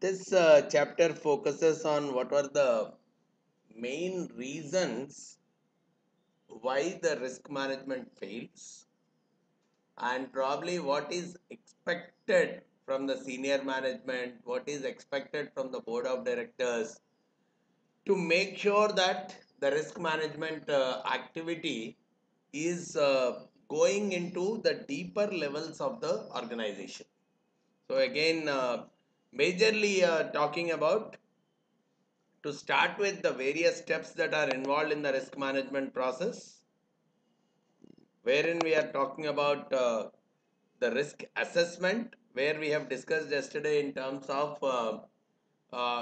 This chapter focuses on what were the main reasons why the risk management fails and probably what is expected from the senior management, what is expected from the board of directors to make sure that the risk management activity is going into the deeper levels of the organization. So again, majorly talking about to start with the various steps that are involved in the risk management process, wherein we are talking about the risk assessment, where we have discussed yesterday in terms of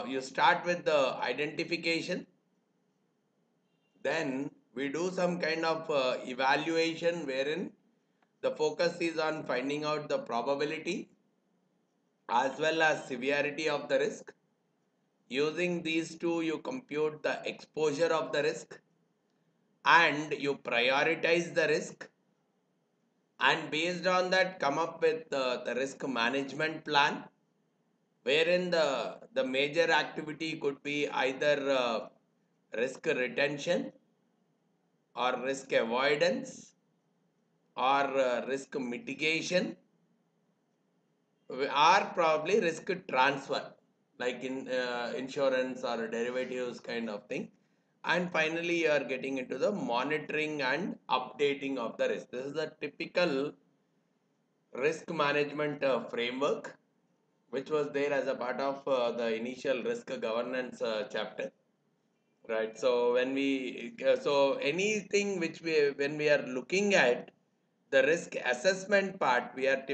you start with the identification, then we do some kind of evaluation wherein the focus is on finding out the probability as well as severity of the risk. Using these two, you compute the exposure of the risk and you prioritize the risk, and based on that come up with the risk management plan, wherein the major activity could be either risk retention or risk avoidance or risk mitigation or probably risk transfer, like in insurance or derivatives kind of thing. And finally, you are getting into the monitoring and updating of the risk. This is the typical risk management framework, which was there as a part of the initial risk governance chapter, right? So when we, so anything which we, when we are looking at the risk assessment part, we are